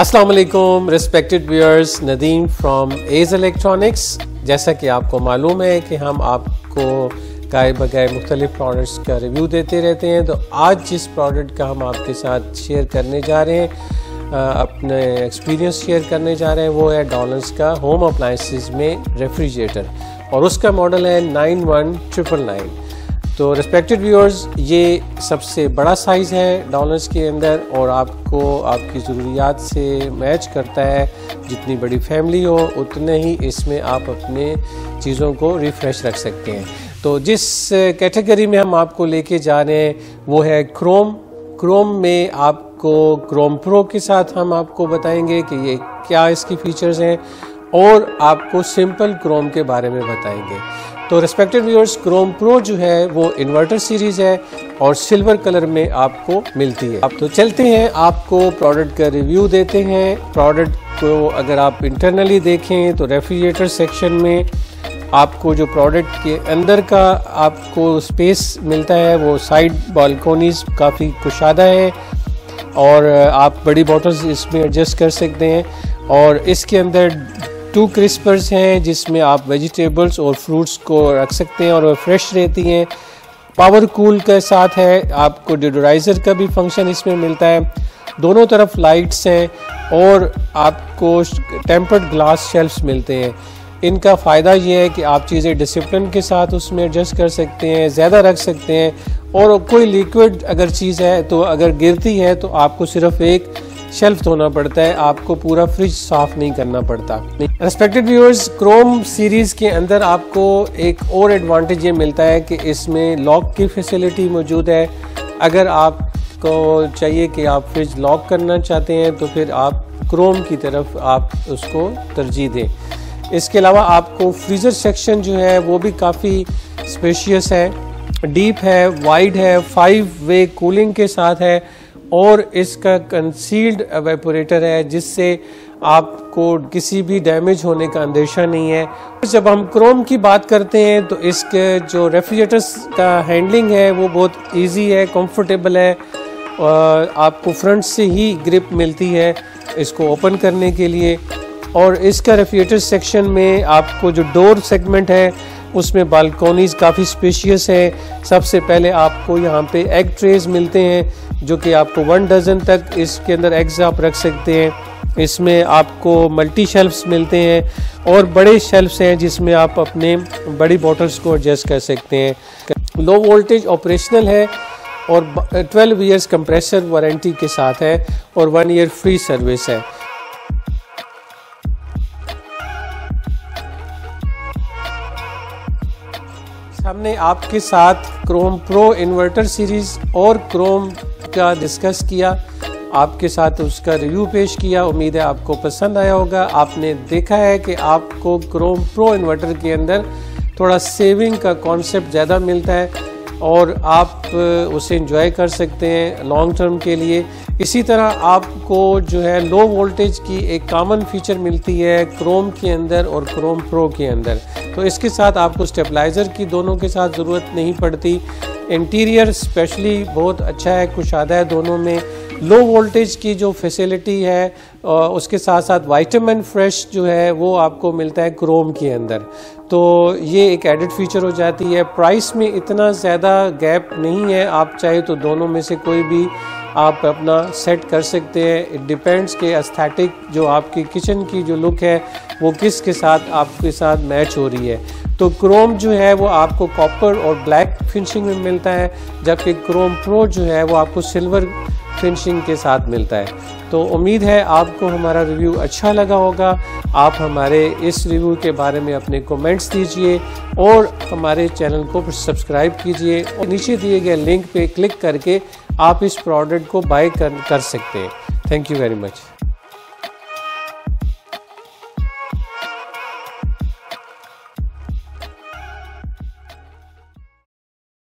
अस्सलाम वालेकुम respected viewers, Nadeem from as electronics. जैसा कि आपको मालूम है कि हम आपको गाय बगाए मुख्तलिफ प्रोडक्ट्स का रिव्यू देते रहते हैं, तो आज जिस प्रोडक्ट का हम आपके साथ शेयर करने जा रहे हैं, अपने एक्सपीरियंस शेयर करने जा रहे हैं, वो है डॉलेंस का होम अप्लाइंसेस में रेफ्रिजरेटर और उसका मॉडल है 91999। तो रिस्पेक्टेड व्यूअर्स, ये सबसे बड़ा साइज़ है डॉलेंस के अंदर और आपको आपकी ज़रूरियात से मैच करता है। जितनी बड़ी फैमिली हो उतने ही इसमें आप अपने चीज़ों को रिफ़्रेश रख सकते हैं। तो जिस कैटेगरी में हम आपको लेके जा रहे हैं वो है क्रोम में आपको क्रोम प्रो के साथ हम आपको बताएंगे कि ये क्या इसकी फ़ीचर्स हैं और आपको सिंपल क्रोम के बारे में बताएंगे। तो रिस्पेक्टेड व्यूअर्स, क्रोम प्रो जो है वो इन्वर्टर सीरीज़ है और सिल्वर कलर में आपको मिलती है। अब तो चलते हैं, आपको प्रोडक्ट का रिव्यू देते हैं। प्रोडक्ट को अगर आप इंटरनली देखें तो रेफ्रिजरेटर सेक्शन में आपको जो प्रोडक्ट के अंदर का आपको स्पेस मिलता है वो साइड बालकोनीज काफ़ी कुशादा है और आप बड़ी बॉटल्स इसमें एडजस्ट कर सकते हैं। और इसके अंदर 2 क्रिस्पर्स हैं जिसमें आप वेजिटेबल्स और फ्रूट्स को रख सकते हैं और वह फ्रेश रहती हैं। पावर कूल के साथ है, आपको डियोडोराइज़र का भी फंक्शन इसमें मिलता है। दोनों तरफ लाइट्स हैं और आपको टेम्पर्ड ग्लास शेल्फ्स मिलते हैं। इनका फ़ायदा ये है कि आप चीज़ें डिसिप्लिन के साथ उसमें एडजस्ट कर सकते हैं, ज़्यादा रख सकते हैं और कोई लिक्विड अगर चीज़ है तो अगर गिरती है तो आपको सिर्फ एक शेल्फ धोना पड़ता है, आपको पूरा फ्रिज साफ नहीं करना पड़ता। रिस्पेक्टेड व्यूअर्स, क्रोम सीरीज़ के अंदर आपको एक और एडवांटेज ये मिलता है कि इसमें लॉक की फैसिलिटी मौजूद है। अगर आपको चाहिए कि आप फ्रिज लॉक करना चाहते हैं तो फिर आप क्रोम की तरफ आप उसको तरजीह दें। इसके अलावा आपको फ्रीज़र सेक्शन जो है वो भी काफ़ी स्पेशियस है, डीप है, वाइड है, 5-वे कूलिंग के साथ है और इसका कंसील्ड एवेपोरेटर है जिससे आपको किसी भी डैमेज होने का अंदेशा नहीं है। जब हम क्रोम की बात करते हैं तो इसके जो रेफ्रिजरेटर्स का हैंडलिंग है वो बहुत इजी है, कंफर्टेबल है। आपको फ्रंट से ही ग्रिप मिलती है इसको ओपन करने के लिए। और इसका रेफ्रिजरेटर सेक्शन में आपको जो डोर सेगमेंट है उसमें बालकोनीज काफ़ी स्पेशियस है। सबसे पहले आपको यहाँ पे एग ट्रेज मिलते हैं जो कि आपको 1 डज़न तक इसके अंदर एग्स आप रख सकते हैं। इसमें आपको मल्टी शेल्फ्स मिलते हैं और बड़े शेल्फ्स हैं जिसमें आप अपने बड़ी बॉटल्स को एडजस्ट कर सकते हैं। लो वोल्टेज ऑपरेशनल है और 12 ईयर्स कंप्रेसर वारंटी के साथ है और 1 ईयर फ्री सर्विस है। हमने आपके साथ क्रोम प्रो इन्वर्टर सीरीज़ और क्रोम का डिस्कस किया, आपके साथ उसका रिव्यू पेश किया। उम्मीद है आपको पसंद आया होगा। आपने देखा है कि आपको क्रोम प्रो इन्वर्टर के अंदर थोड़ा सेविंग का कॉन्सेप्ट ज़्यादा मिलता है और आप उसे एंजॉय कर सकते हैं लॉन्ग टर्म के लिए। इसी तरह आपको जो है लो वोल्टेज की एक कॉमन फीचर मिलती है क्रोम के अंदर और क्रोम प्रो के अंदर। तो इसके साथ आपको स्टेबलाइज़र की दोनों के साथ ज़रूरत नहीं पड़ती। इंटीरियर स्पेशली बहुत अच्छा है, कुशादा है दोनों में। लो वोल्टेज की जो फैसिलिटी है उसके साथ साथ वाइटामिन फ्रेश जो है वो आपको मिलता है क्रोम के अंदर, तो ये एक एडेड फीचर हो जाती है। प्राइस में इतना ज़्यादा गैप नहीं है, आप चाहे तो दोनों में से कोई भी आप अपना सेट कर सकते हैं। इट डिपेंड्स के एस्थेटिक जो आपकी किचन की जो लुक है वो किसके साथ आपके साथ मैच हो रही है। तो क्रोम जो है वो आपको कॉपर और ब्लैक फिनिशिंग में मिलता है जबकि क्रोम प्रो जो है वो आपको सिल्वर फिनिशिंग के साथ मिलता है। तो उम्मीद है आपको हमारा रिव्यू अच्छा लगा होगा। आप हमारे इस रिव्यू के बारे में अपने कमेंट्स दीजिए और हमारे चैनल को सब्सक्राइब कीजिए और नीचे दिए गए लिंक पे क्लिक करके आप इस प्रोडक्ट को बाय कर सकते हैं। Thank you very much.